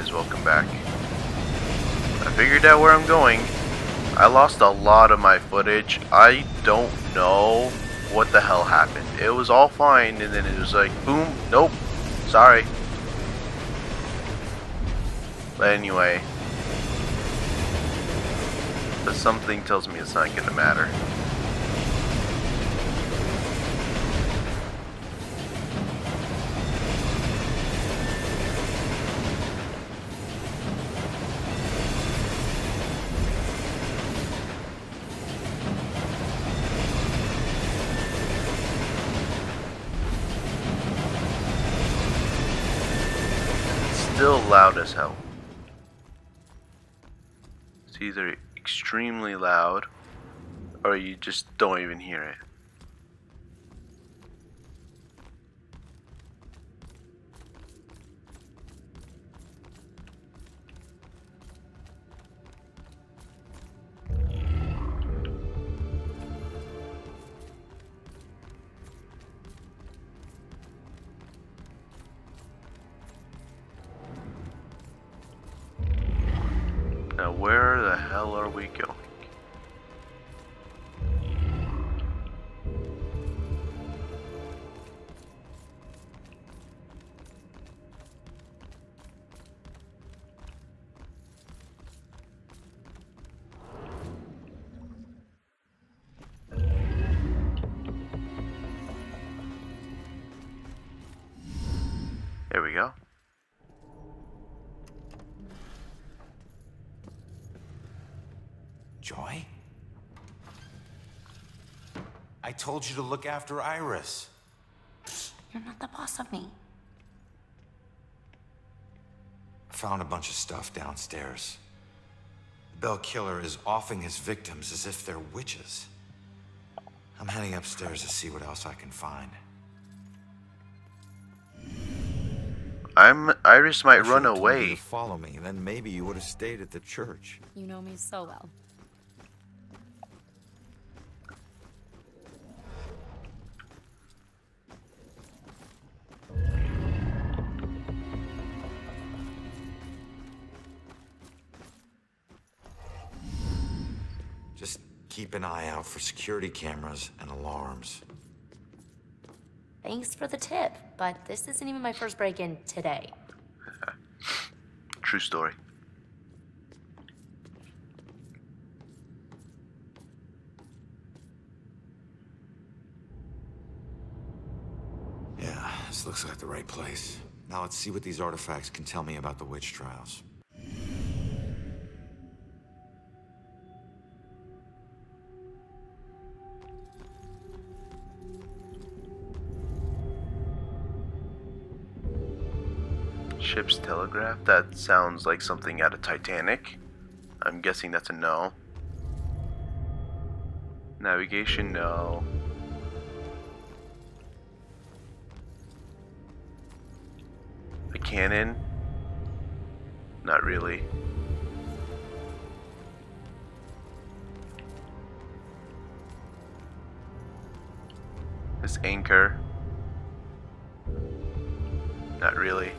guys, welcome back. I figured out where I'm going. I lost a lot of my footage. I don't know what the hell happened. It was all fine and then it was like boom, nope, sorry. But anyway, but something tells me it's not gonna matter. Still loud as hell. It's either extremely loud or you just don't even hear it. Now where the hell are we going? There we go. Joy? I told you to look after Iris. You're not the boss of me. I found a bunch of stuff downstairs. The Bell Killer is offing his victims as if they're witches. I'm heading upstairs to see what else I can find. Iris might run away. You follow me, then maybe you would have stayed at the church. You know me so well. Just keep an eye out for security cameras and alarms. Thanks for the tip, but this isn't even my first break-in today. True story. Yeah, this looks like the right place. Now let's see what these artifacts can tell me about the witch trials. Ship's telegraph? That sounds like something out of Titanic. I'm guessing that's a no. Navigation, no. A cannon? Not really. This anchor? Not really.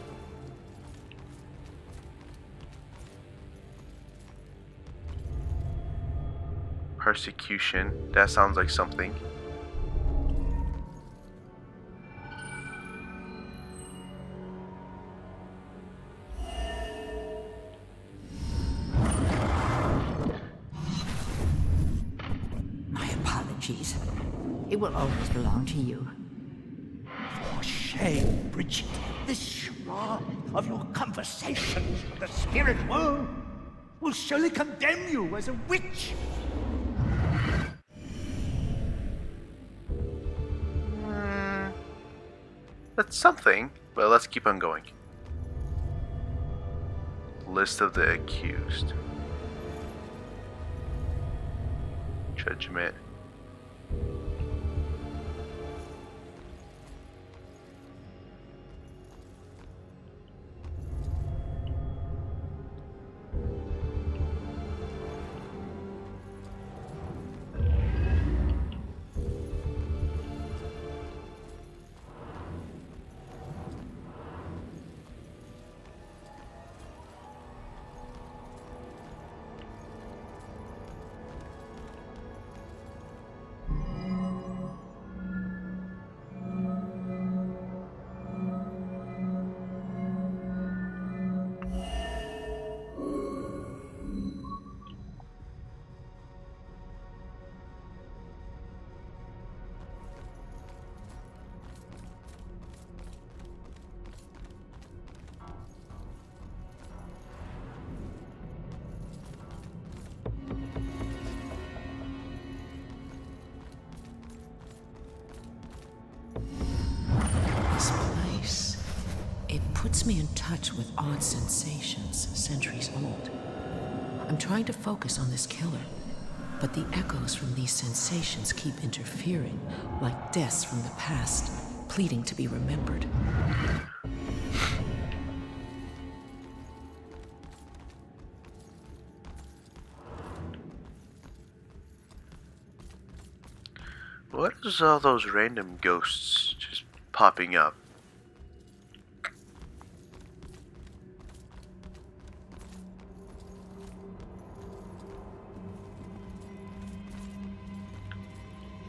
Persecution. That sounds like something. My apologies. It will always belong to you. For shame, Bridget. This shroud of your conversations with the spirit world will surely condemn you as a witch. That's something, but let's keep on going. List of the accused. Judgment. puts me in touch with odd sensations centuries old. I'm trying to focus on this killer, but the echoes from these sensations keep interfering, like deaths from the past, pleading to be remembered. What is all those random ghosts just popping up?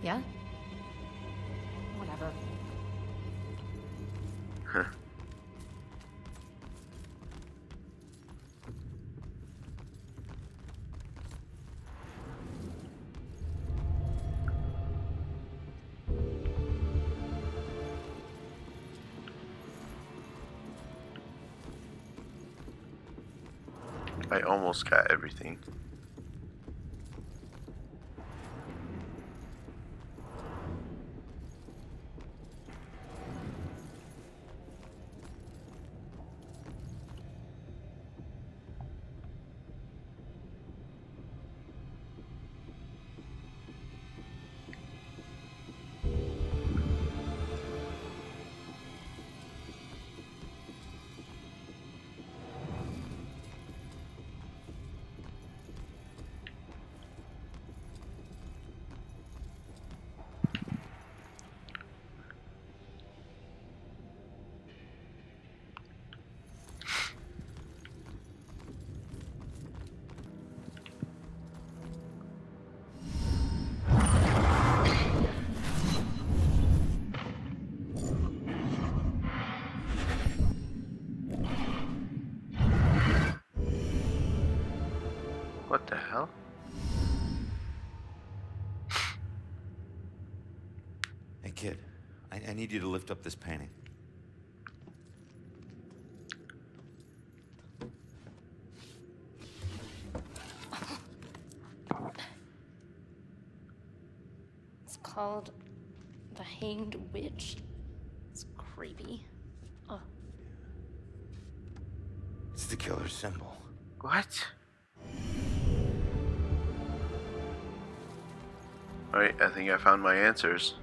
Yeah? Whatever. Huh. I almost got everything. What the hell? Hey kid, I need you to lift up this painting. It's called The Hanged Witch. It's creepy. Oh. It's the killer symbol. What? Alright, I think I found my answers.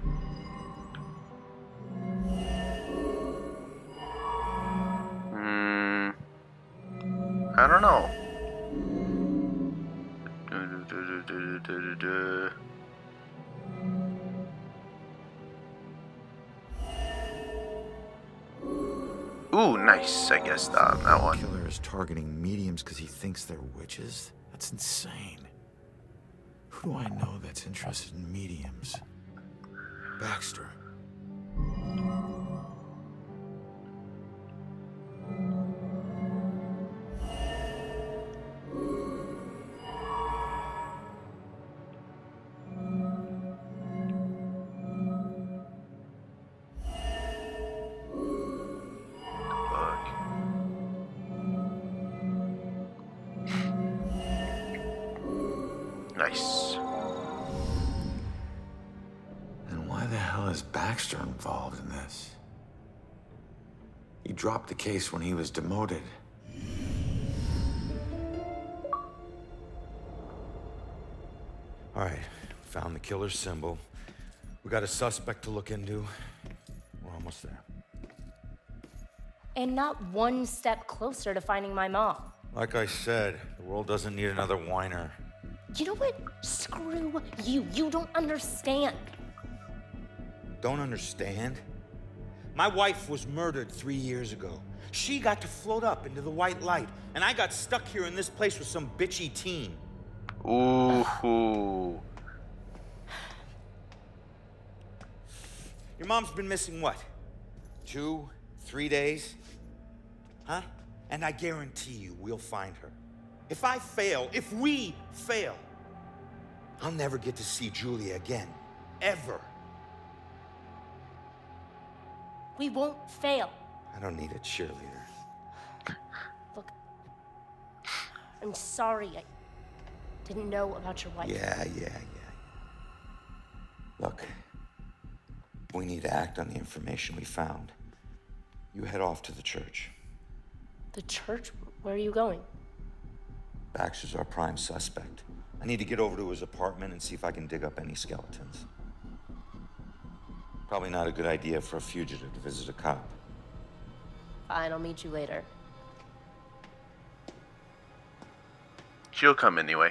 I don't know. Ooh, nice. I guess that one. The killer is targeting mediums because he thinks they're witches. That's insane. Who do I know that's interested in mediums? Baxter. Involved in this. He dropped the case when he was demoted. All right, found the killer's symbol. We got a suspect to look into. We're almost there. And not one step closer to finding my mom. Like I said, the world doesn't need another whiner. You know what? Screw you. You don't understand. Don't understand? My wife was murdered 3 years ago. She got to float up into the white light, and I got stuck here in this place with some bitchy teen. Ooh. Your mom's been missing what? 2, 3 days? Huh? And I guarantee you we'll find her. If I fail, if we fail, I'll never get to see Julia again. Ever. We won't fail. I don't need a cheerleader. Look, I'm sorry I didn't know about your wife. Yeah. Look, we need to act on the information we found. You head off to the church. The church? Where are you going? Baxter's our prime suspect. I need to get over to his apartment and see if I can dig up any skeletons. Probably not a good idea for a fugitive to visit a cop. Fine, I'll meet you later. She'll come anyway.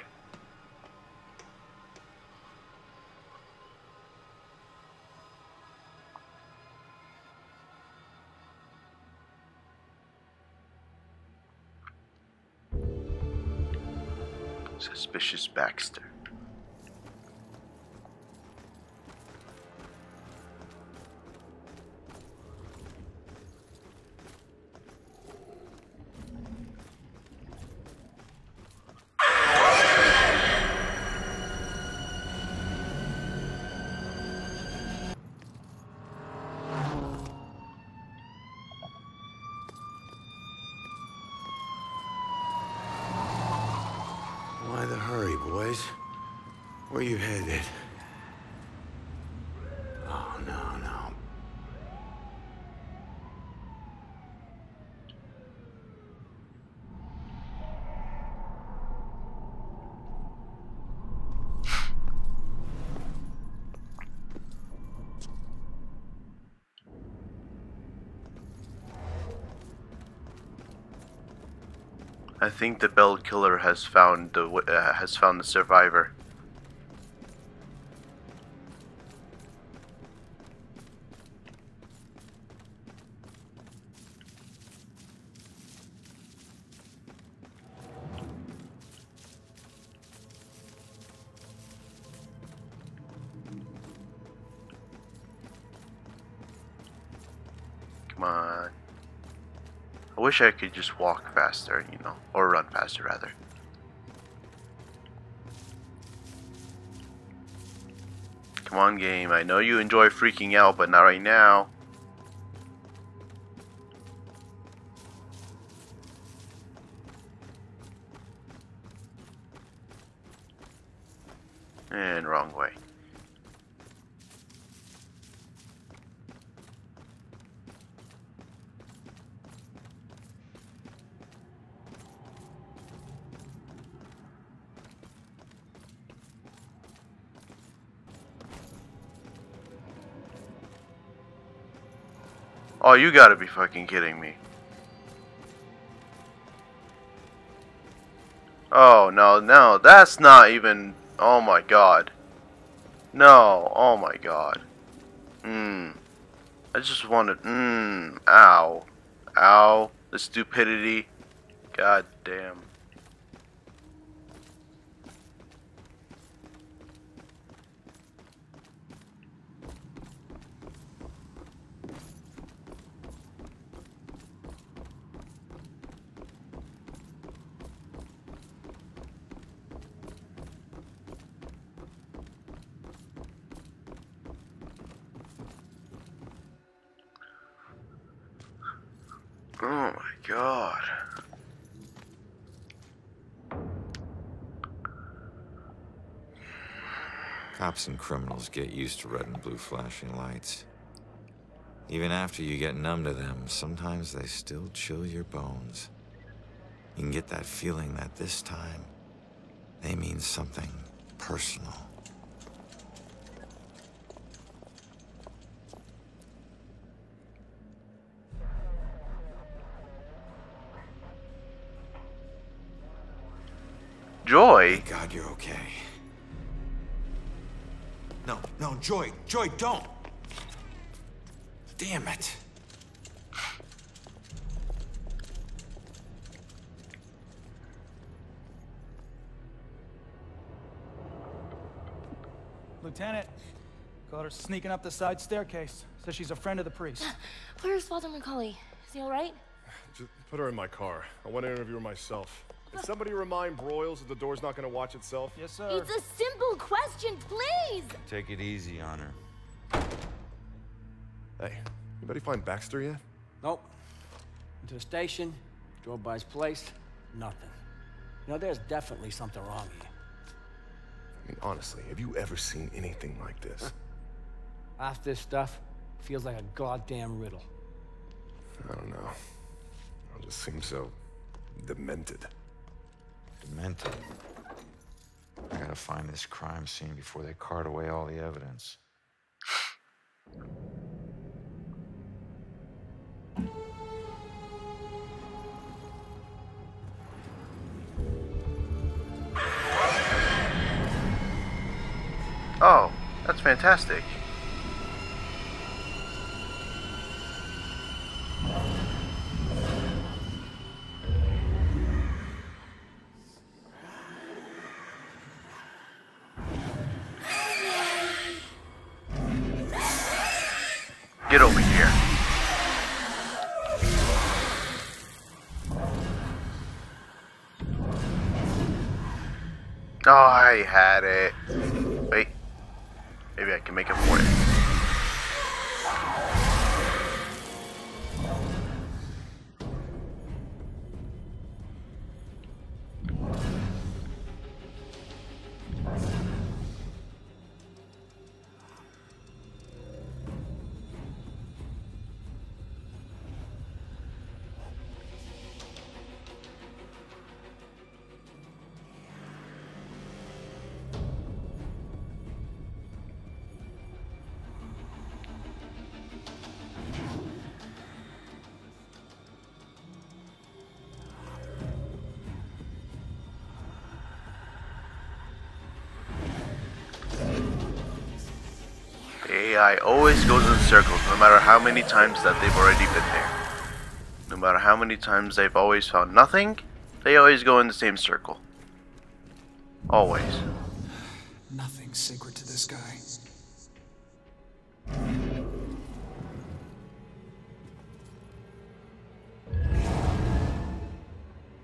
Suspicious Baxter. Where you headed? Oh, no, no. I think the Bell Killer has found the survivor. I wish I could just walk faster, you know, or run faster rather. Come on, game. I know you enjoy freaking out, but not right now. And wrong way. Oh, you gotta be fucking kidding me. Oh, no, no, that's not even... Oh my god. No, oh my god. I just wanted... Ow. Ow. The stupidity. God damn. Oh my god. Cops and criminals get used to red and blue flashing lights. Even after you get numb to them, sometimes they still chill your bones. You can get that feeling that this time, they mean something personal. Joy? Thank God, you're okay. No, no, Joy, Joy, don't! Damn it! Lieutenant, caught her sneaking up the side staircase. Says she's a friend of the priest. Where's Father Macaulay? Is he all right? Just put her in my car. I want to interview her myself. Did somebody remind Broyles that the door's not going to watch itself? Yes, sir. It's a simple question, please! Take it easy, Honor. Hey, anybody find Baxter yet? Nope. Went to the station, drove by his place, nothing. You know, there's definitely something wrong here. I mean, honestly, have you ever seen anything like this? After this stuff, feels like a goddamn riddle. I don't know. It just seems so demented. Demented? I gotta find this crime scene before they cart away all the evidence. Oh, that's fantastic. Get over here. Oh, I had it. Wait. Maybe I can make up for it. AI always goes in circles, no matter how many times that they've already been there. No matter how many times they've always found nothing, they always go in the same circle. Always. Nothing sacred to this guy.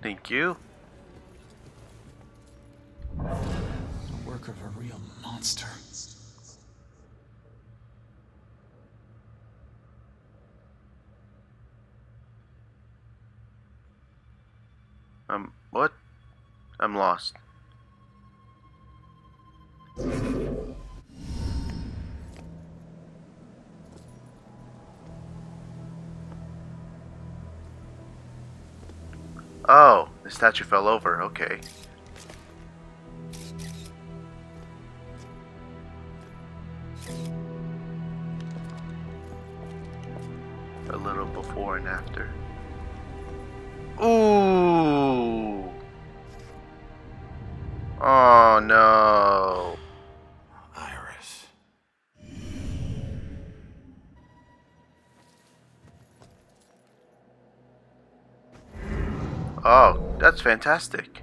Thank you. The work of a real monster. What? I'm lost. Oh, the statue fell over, okay. A little before and after. Ooh. Oh no. Iris. Oh, that's fantastic.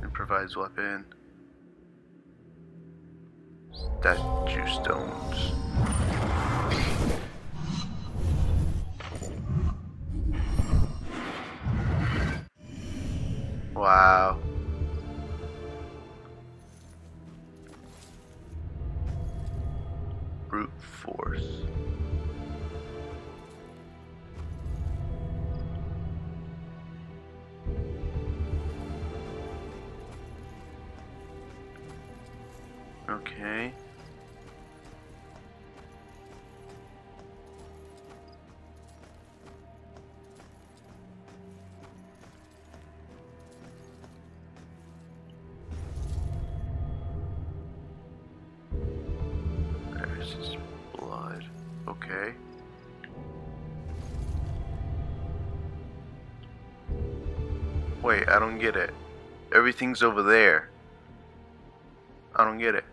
Improvised weapon. Statue stones. Wow. Brute force. Okay. Wait, I don't get it. Everything's over there. I don't get it.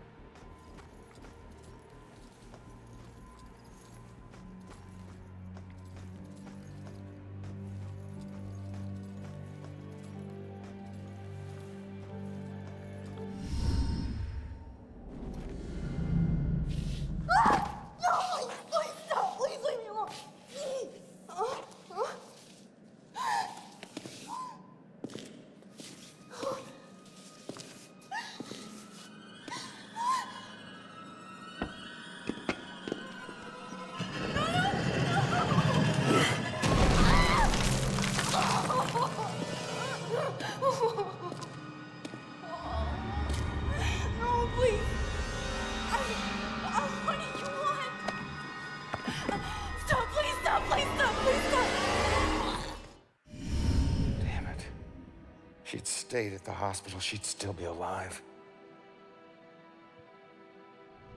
stayed at the hospital, she'd still be alive.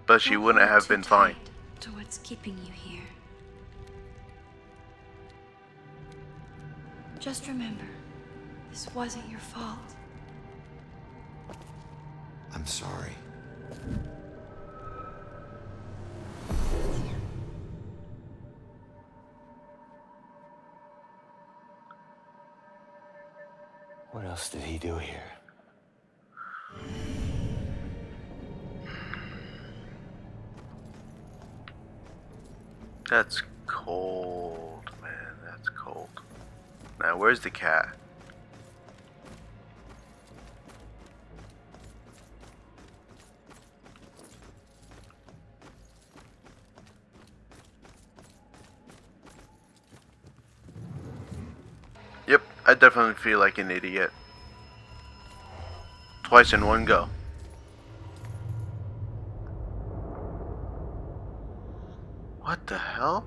But she wouldn't have been fine. To what's keeping you here. Just remember, this wasn't your fault. I'm sorry. What else did he do here? That's cold, man. That's cold. Now, where's the cat? Yep, I definitely feel like an idiot. Twice in one go. What the hell?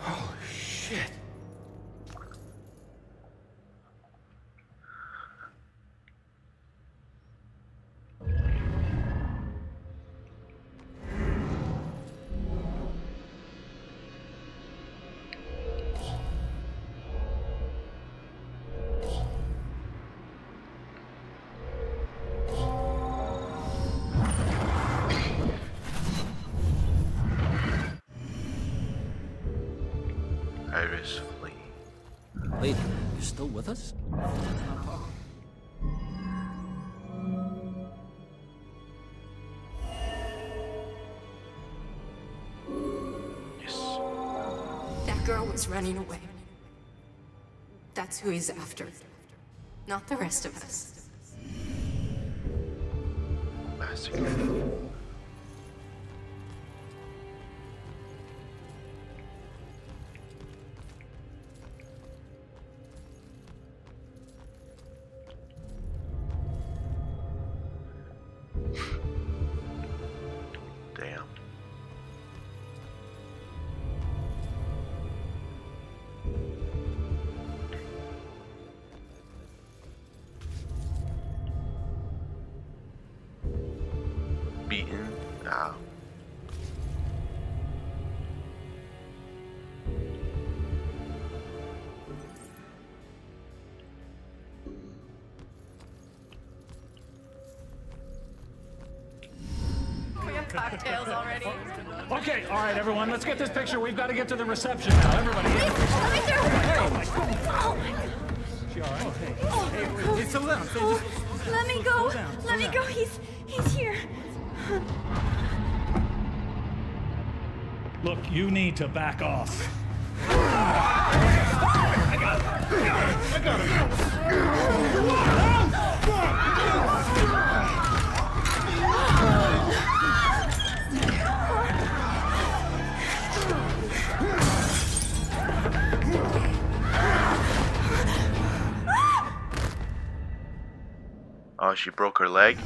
Oh shit. Lady, you're still with us? Yes. That girl was running away. That's who he's after. Not the rest of us. Massacre. Cocktails already. Okay, all right, everyone, let's get this picture. We've got to get to the reception now. Everybody. Please, coming through. Oh my God. She all right? Hey, it's a limp. Let me go. Let me go. He's here. Look, you need to back off. I got him. Oh, she broke her leg?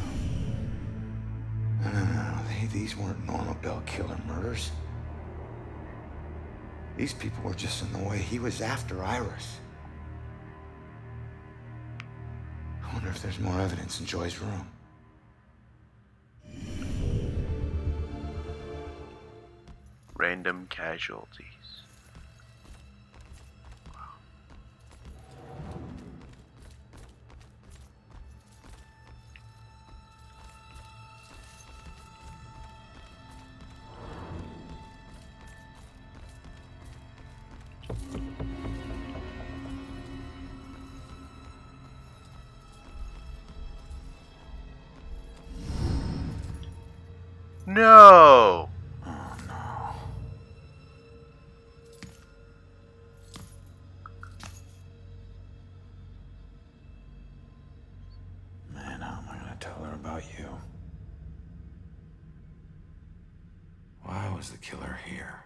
No. These weren't normal Bell Killer murders. These people were just in the way. He was after Iris. I wonder if there's more evidence in Joy's room. Random casualties. No. Oh no. Man, how am I gonna tell her about you? Why was the killer here?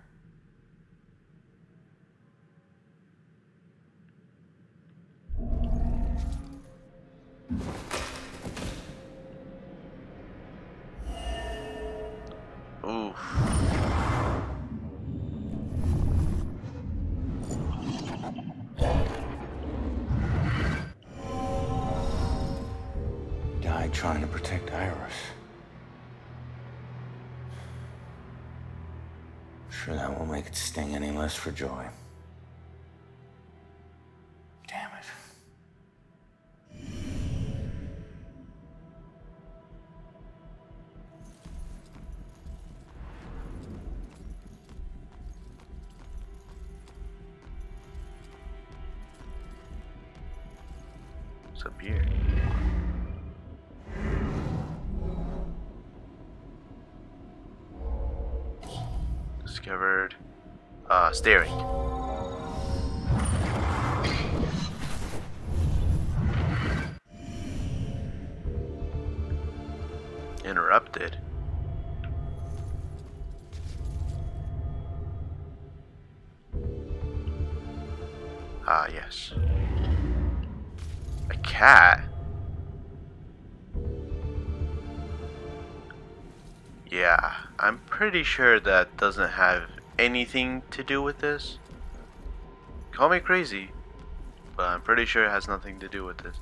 died trying to protect Iris. I'm sure that won't make it sting any less for Joy. Damn it. What's up here? Discovered steering. Interrupted. Ah, yes. A cat? Yeah, I'm pretty sure that doesn't have anything to do with this. Call me crazy, but I'm pretty sure it has nothing to do with this.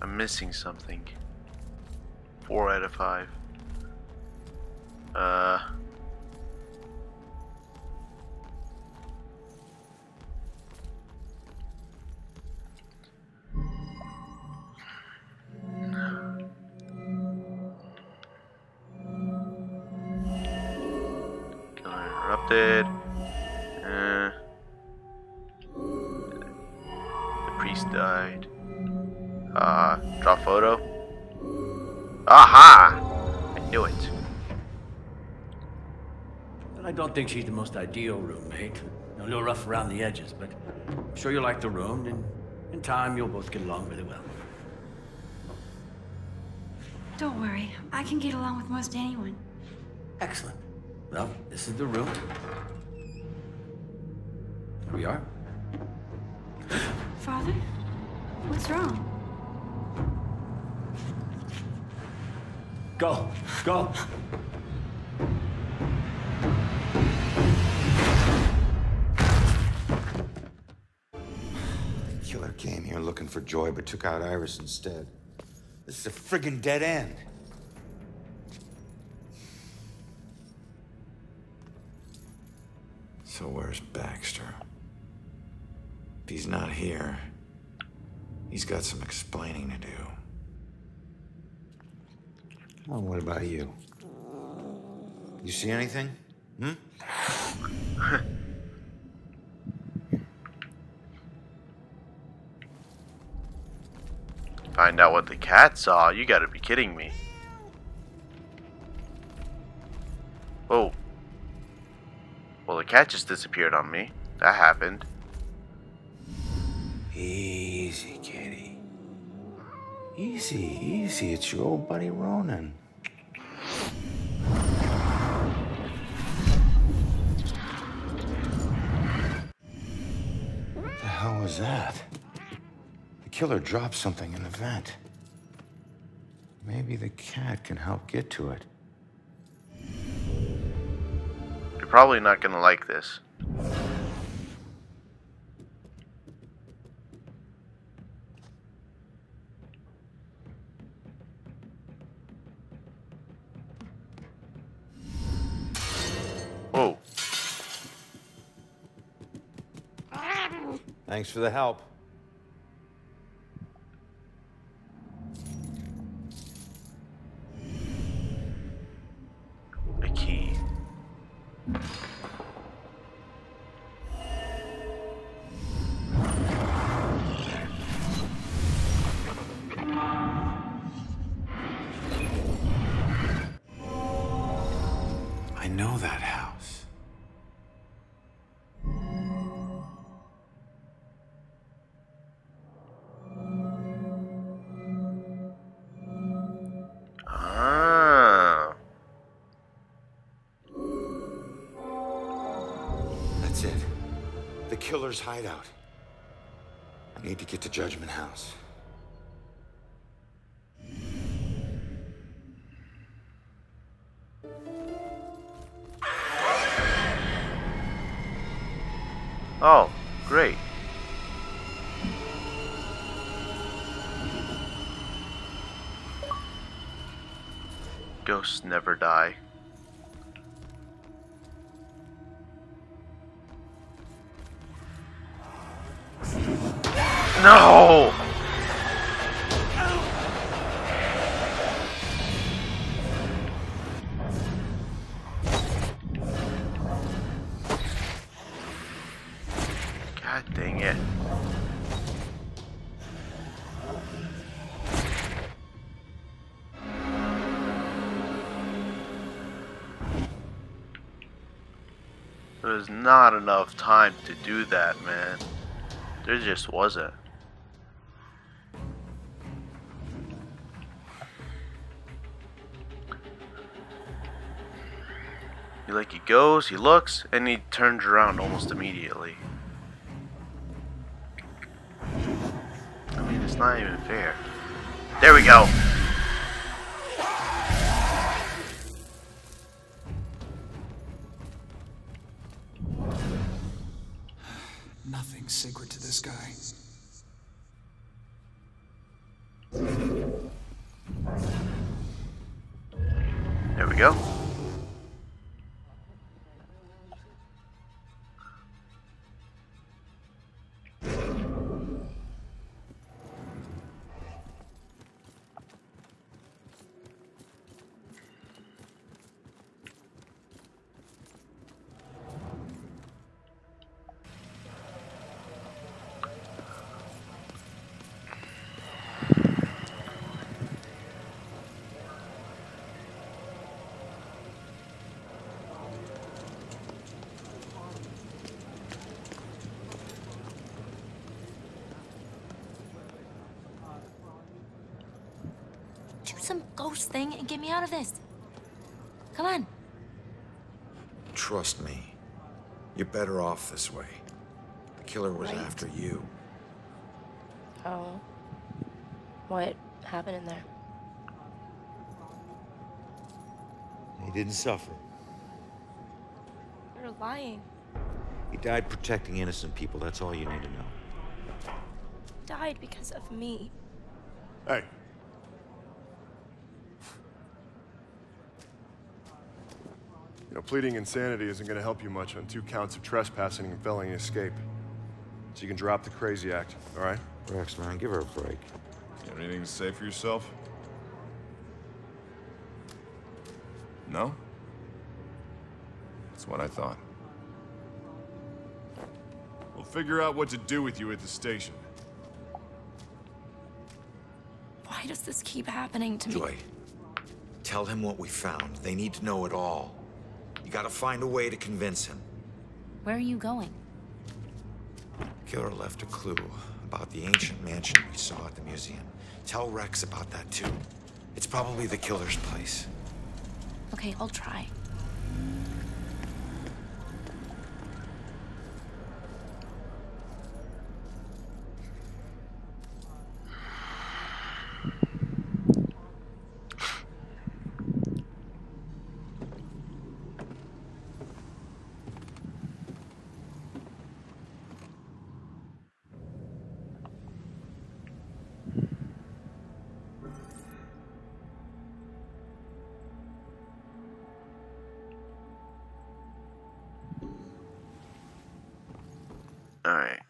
I'm missing something. 4 out of 5. The priest died. Draw photo. Aha! I knew it. But I don't think she's the most ideal roommate. A little rough around the edges, but I'm sure you'll like the room, and in time you'll both get along really well. Don't worry, I can get along with most anyone. Excellent. Well, this is the room. Here we are. Father? What's wrong? Go! Go! The killer came here looking for Joy, but took out Iris instead. This is a friggin' dead end. So where's Baxter? If he's not here, he's got some explaining to do. Well, what about you? You see anything? Hmm? Find out what the cat saw? You gotta be kidding me. Oh. Well, the cat just disappeared on me. That happened. Easy, kitty. Easy, easy. It's your old buddy Ronan. What the hell was that? The killer dropped something in the vent. Maybe the cat can help get to it. Probably not gonna like this. Whoa. Thanks for the help. Know that house. Ah. That's it. The killer's hideout. I need to get to Judgment House. Oh, great. Ghosts never die. No! God dang it. There's not enough time to do that, man. There just wasn't. Like he goes, he looks, and he turns around almost immediately. I mean, it's not even fair. There we go. Nothing's sacred to this guy. There we go. Some ghost thing and get me out of this. Come on. Trust me. You're better off this way. The killer was after you. Oh. What happened in there? He didn't suffer. You're lying. He died protecting innocent people. That's all you need to know. He died because of me. Hey. You know, pleading insanity isn't going to help you much on 2 counts of trespassing and felony escape. So you can drop the crazy act, all right? Rex, man, give her a break. You have anything to say for yourself? No? That's what I thought. We'll figure out what to do with you at the station. Why does this keep happening to me? Joy, tell him what we found. They need to know it all. You gotta find a way to convince him. Where are you going? The killer left a clue about the ancient mansion we saw at the museum. Tell Rex about that too. It's probably the killer's place. Okay, I'll try. All right.